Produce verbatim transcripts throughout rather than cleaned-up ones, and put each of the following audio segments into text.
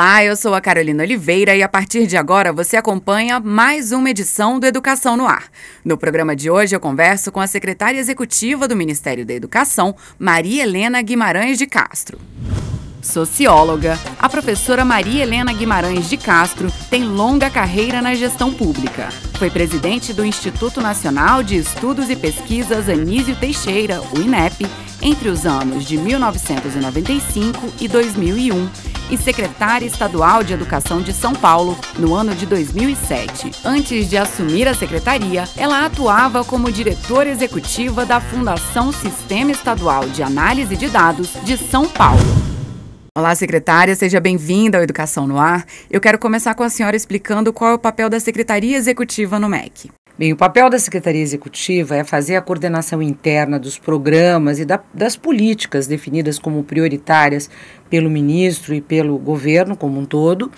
Olá, eu sou a Carolina Oliveira e a partir de agora você acompanha mais uma edição do Educação no Ar. No programa de hoje eu converso com a secretária executiva do Ministério da Educação, Maria Helena Guimarães de Castro. Socióloga, a professora Maria Helena Guimarães de Castro tem longa carreira na gestão pública. Foi presidente do Instituto Nacional de Estudos e Pesquisas Anísio Teixeira, o INEP, entre os anos de mil novecentos e noventa e cinco e dois mil e um, e secretária estadual de Educação de São Paulo no ano de dois mil e sete. Antes de assumir a secretaria, ela atuava como diretora executiva da Fundação Sistema Estadual de Análise de Dados de São Paulo. Olá, secretária, seja bem-vinda ao Educação no Ar. Eu quero começar com a senhora explicando qual é o papel da Secretaria Executiva no M E C. Bem, o papel da Secretaria Executiva é fazer a coordenação interna dos programas e da, das políticas definidas como prioritárias pelo ministro e pelo governo como um todo.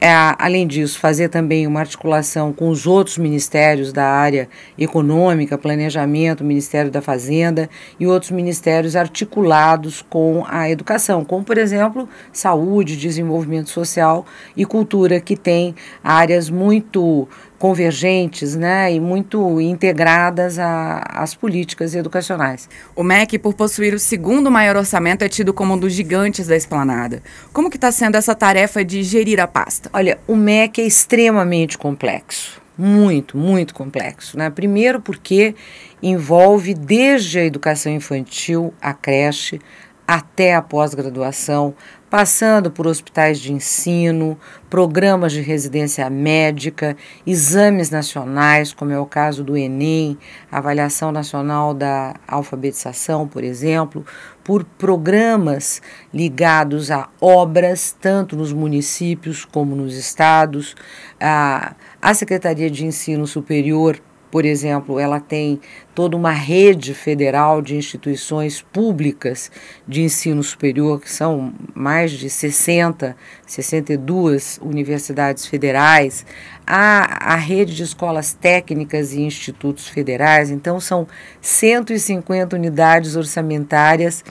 É, além disso, fazer também uma articulação com os outros ministérios da área econômica, planejamento, Ministério da Fazenda e outros ministérios articulados com a educação, como, por exemplo, saúde, desenvolvimento social e cultura, que tem áreas muito convergentes, né, e muito integradas às políticas educacionais. O M E C, por possuir o segundo maior orçamento, é tido como um dos gigantes da esplanada. Como que está sendo essa tarefa de gerir a pasta? Olha, o M E C é extremamente complexo, muito, muito complexo, né? Primeiro porque envolve desde a educação infantil, a creche, até a pós-graduação, passando por hospitais de ensino, programas de residência médica, exames nacionais, como é o caso do Enem, avaliação nacional da alfabetização, por exemplo, por programas ligados a obras, tanto nos municípios como nos estados. A, a Secretaria de Ensino Superior, por exemplo, ela tem toda uma rede federal de instituições públicas de ensino superior, que são mais de sessenta, sessenta e duas universidades federais, a, a rede de escolas técnicas e institutos federais. Então, são cento e cinquenta unidades orçamentárias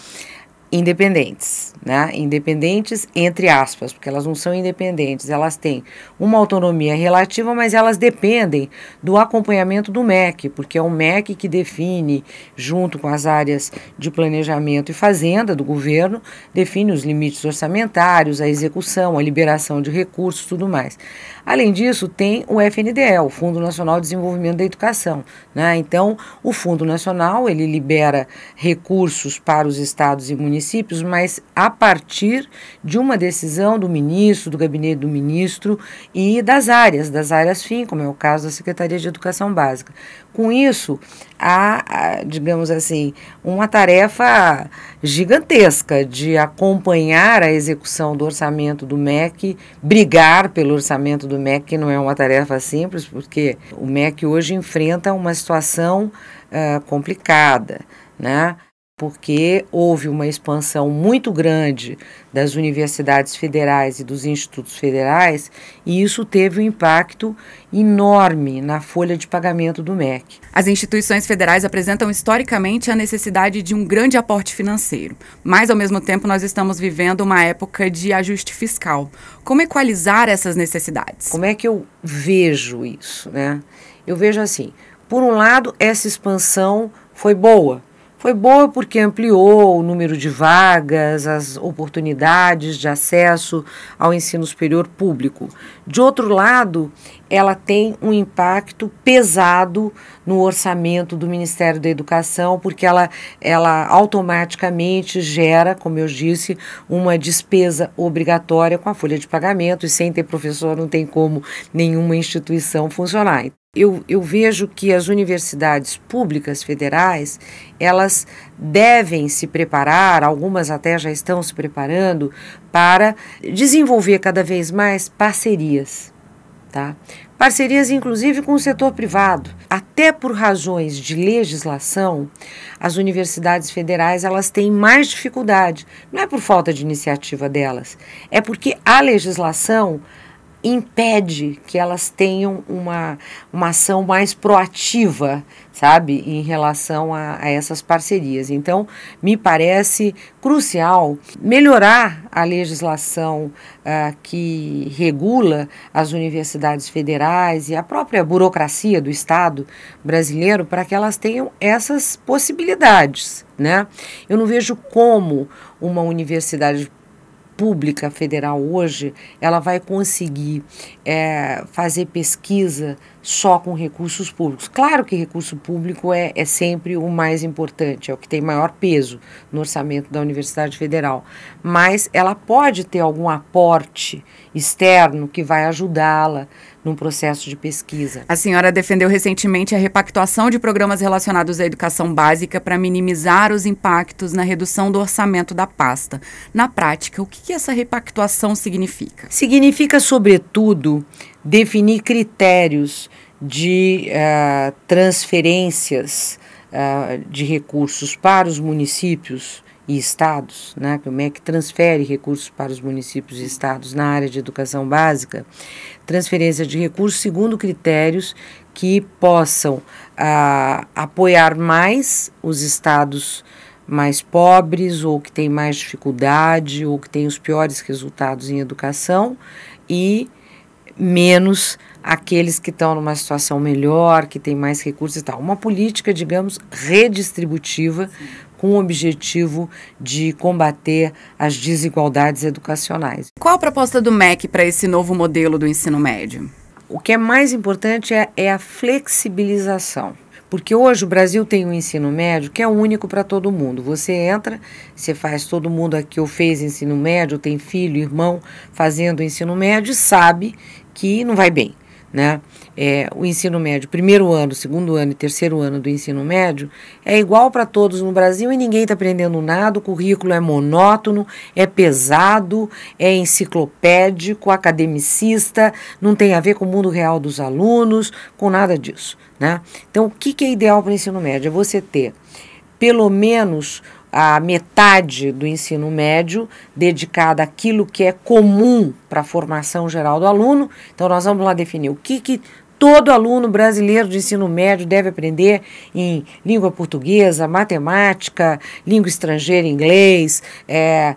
independentes, né? Independentes entre aspas, porque elas não são independentes, elas têm uma autonomia relativa, mas elas dependem do acompanhamento do M E C, porque é o M E C que define, junto com as áreas de planejamento e fazenda do governo, define os limites orçamentários, a execução, a liberação de recursos, tudo mais. Além disso, tem o F N D E, o Fundo Nacional de Desenvolvimento da Educação, né? Então, o Fundo Nacional, ele libera recursos para os estados e municípios, mas a partir de uma decisão do ministro, do gabinete do ministro e das áreas, das áreas F I M, como é o caso da Secretaria de Educação Básica. Com isso, há, digamos assim, uma tarefa gigantesca de acompanhar a execução do orçamento do M E C, brigar pelo orçamento do M E C, que não é uma tarefa simples, porque o M E C hoje enfrenta uma situação uh, complicada, né? Porque houve uma expansão muito grande das universidades federais e dos institutos federais, e isso teve um impacto enorme na folha de pagamento do M E C. As instituições federais apresentam historicamente a necessidade de um grande aporte financeiro, mas ao mesmo tempo nós estamos vivendo uma época de ajuste fiscal. Como equalizar essas necessidades? Como é que eu vejo isso, né? Eu vejo assim, por um lado, essa expansão foi boa, Foi boa porque ampliou o número de vagas, as oportunidades de acesso ao ensino superior público. De outro lado, ela tem um impacto pesado no orçamento do Ministério da Educação, porque ela, ela automaticamente gera, como eu disse, uma despesa obrigatória com a folha de pagamento, e sem ter professor não tem como nenhuma instituição funcionar. Eu, eu vejo que as universidades públicas federais, elas devem se preparar, algumas até já estão se preparando, para desenvolver cada vez mais parcerias, tá? Parcerias, inclusive, com o setor privado. Até por razões de legislação, as universidades federais, elas têm mais dificuldade. Não é por falta de iniciativa delas, é porque a legislação impede que elas tenham uma, uma ação mais proativa, sabe, em relação a, a essas parcerias. Então, me parece crucial melhorar a legislação uh, que regula as universidades federais e a própria burocracia do Estado brasileiro para que elas tenham essas possibilidades, né? Eu não vejo como uma universidade pública federal hoje, ela vai conseguir é, fazer pesquisa só com recursos públicos. Claro que recurso público é, é sempre o mais importante, é o que tem maior peso no orçamento da Universidade Federal, mas ela pode ter algum aporte externo que vai ajudá-la num processo de pesquisa. A senhora defendeu recentemente a repactuação de programas relacionados à educação básica para minimizar os impactos na redução do orçamento da pasta. Na prática, o que essa repactuação significa? Significa, sobretudo, definir critérios de uh, transferências uh, de recursos para os municípios e estados, né, que o M E C transfere recursos para os municípios e estados na área de educação básica, transferência de recursos segundo critérios que possam ah, apoiar mais os estados mais pobres ou que têm mais dificuldade ou que têm os piores resultados em educação e menos aqueles que estão numa situação melhor, que têm mais recursos e tal. Uma política, digamos, redistributiva, sim, com o objetivo de combater as desigualdades educacionais. Qual a proposta do M E C para esse novo modelo do ensino médio? O que é mais importante é, é a flexibilização, porque hoje o Brasil tem um ensino médio que é único para todo mundo. Você entra, você faz, todo mundo aqui ou fez ensino médio, ou tem filho, irmão fazendo ensino médio e sabe que não vai bem, né? É, o ensino médio, primeiro ano, segundo ano e terceiro ano do ensino médio é igual para todos no Brasil e ninguém está aprendendo nada, o currículo é monótono, é pesado, é enciclopédico, academicista, não tem a ver com o mundo real dos alunos, com nada disso, né? Então, o que, que é ideal para o ensino médio? É você ter pelo menos a metade do ensino médio dedicada àquilo que é comum para a formação geral do aluno. Então, nós vamos lá definir o que, que todo aluno brasileiro de ensino médio deve aprender em língua portuguesa, matemática, língua estrangeira, inglês, é,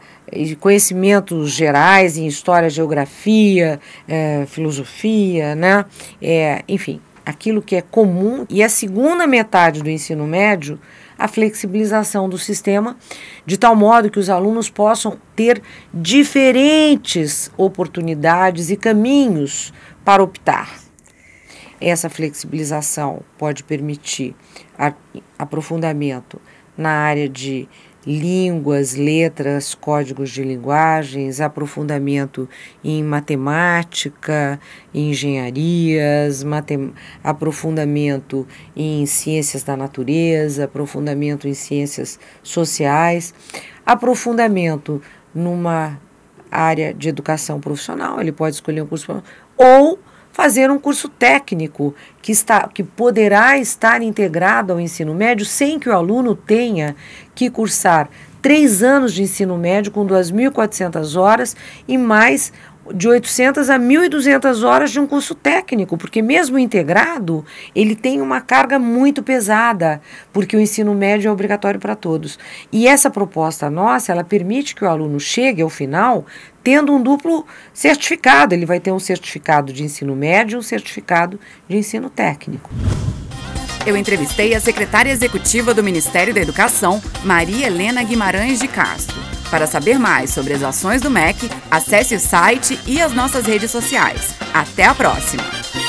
conhecimentos gerais em história, geografia, é, filosofia, né? É, enfim, aquilo que é comum. E a segunda metade do ensino médio, a flexibilização do sistema, de tal modo que os alunos possam ter diferentes oportunidades e caminhos para optar. Essa flexibilização pode permitir aprofundamento na área de línguas, letras, códigos de linguagens, aprofundamento em matemática, em engenharias, matem- aprofundamento em ciências da natureza, aprofundamento em ciências sociais, aprofundamento numa área de educação profissional, ele pode escolher um curso ou fazer um curso técnico que, está, que poderá estar integrado ao ensino médio sem que o aluno tenha que cursar três anos de ensino médio com duas mil e quatrocentas horas e mais de oitocentas a mil e duzentas horas de um curso técnico, porque mesmo integrado, ele tem uma carga muito pesada, porque o ensino médio é obrigatório para todos. E essa proposta nossa, ela permite que o aluno chegue ao final tendo um duplo certificado. Ele vai ter um certificado de ensino médio e um certificado de ensino técnico. Eu entrevistei a secretária executiva do Ministério da Educação, Maria Helena Guimarães de Castro. Para saber mais sobre as ações do M E C, acesse o site e as nossas redes sociais. Até a próxima!